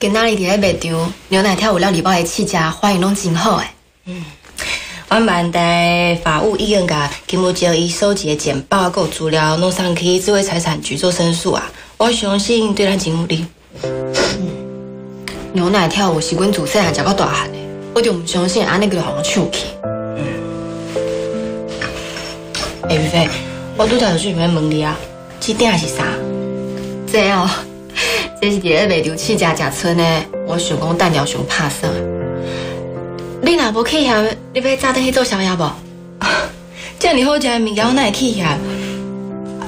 今仔日伫咧卖场牛奶跳舞料理包的起价反应拢真好诶。嗯，阮万代法务已经甲金木局伊收集的简报、够资料弄上去智慧财产局做申诉啊。我相信对咱真有利。嗯，牛奶跳舞是阮自细汉食到大汉的，我就唔相信安尼叫互我抢去。嗯，欸，菲菲，我拄则有事要问你啊，这鼎是啥？这哦。 这是伫咧卖场起价食剩的，我想讲蛋鸟想拍算。你若无气嫌，你要早顿去做宵夜无？这样好食的物件，我哪会气嫌？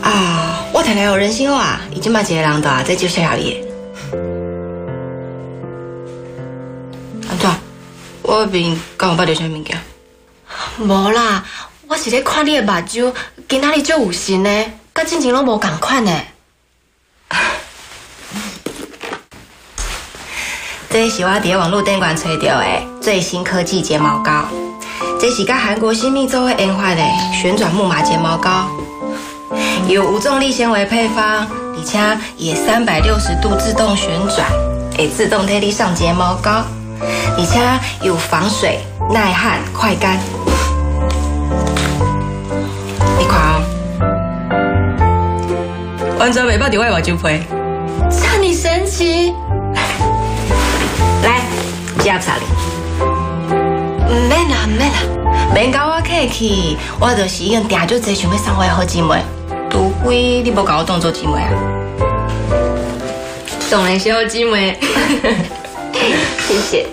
啊，我太太有人性化啊，已经把一个人倒在做宵夜。安怎？我面敢有捌着啥物件？无啦，我是咧看你的目睭，今仔日足有神的，甲之前拢无同款的。 这是我伫网络顶馆找到的最新科技睫毛膏，这是甲韩国新密做伙研发的旋转木马睫毛膏，有5种粒纤维配方，而且也360度自动旋转，会自动替你上睫毛膏，而且有防水、耐汗、快干。你看哦，完全袂捌着我目睭皮，这么神奇！ 来，接啥哩？唔免啦，唔免啦，免甲我客气，我就是已经定足侪想要送我的好姊妹，除非你无甲我当做姊妹啊。当然是好姊妹，谢谢。